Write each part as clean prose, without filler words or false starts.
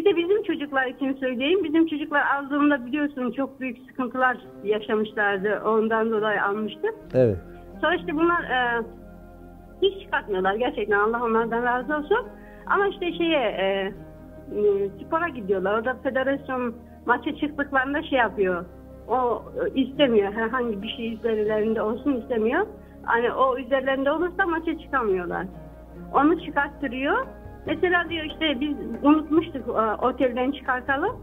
Bir de bizim çocuklar için söyleyeyim. Bizim çocuklar aldığımda biliyorsun çok büyük sıkıntılar yaşamışlardı. Ondan dolayı almıştık. Evet. Sonra işte bunlar hiç çıkartmıyorlar. Gerçekten Allah onlardan razı olsun. Ama işte şeye spora gidiyorlar. Orada federasyon maça çıktıklarında şey yapıyor. O istemiyor. Herhangi bir şey üzerlerinde olsun istemiyor. Hani o üzerlerinde olursa maça çıkamıyorlar. Onu çıkarttırıyor. Mesela diyor işte biz unutmuştuk otelden çıkartalım.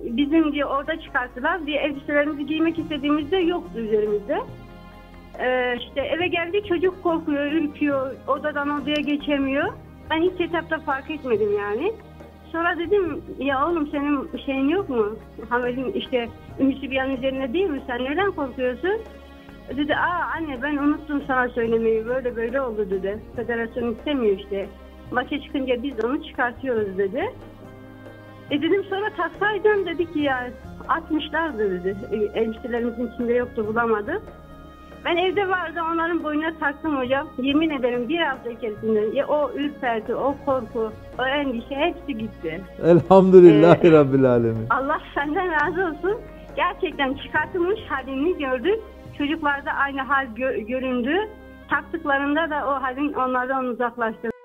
Bizim diyor orada çıkarttılar diye elbiselerimizi giymek istediğimizde yoktu üzerimizde. İşte eve geldi çocuk korkuyor, ürküyor, odadan odaya geçemiyor. Ben ilk etapta fark etmedim yani. Sonra dedim ya oğlum senin şeyin yok mu? Hamelin işte Ümmü Sübyan üzerine değil mi? Sen neden korkuyorsun? Dedi anne ben unuttum sana söylemeyi, böyle böyle oldu dedi. Federasyon istemiyor işte. Maça çıkınca biz onu çıkartıyoruz dedi. Dedim sonra taksaydım dedi ki ya atmışlardı dedi. Elbiselerimizin içinde yoktu bulamadım. Ben evde vardı onların boynuna taktım hocam. Yemin ederim bir hafta içerisinde o ürperti, o korku, o endişe hepsi gitti. Elhamdülillah Rabbil Alemi. Allah senden razı olsun. Gerçekten çıkartılmış halini gördük. Çocuklarda aynı hal göründü. Taktıklarında da o halin onlardan uzaklaştı.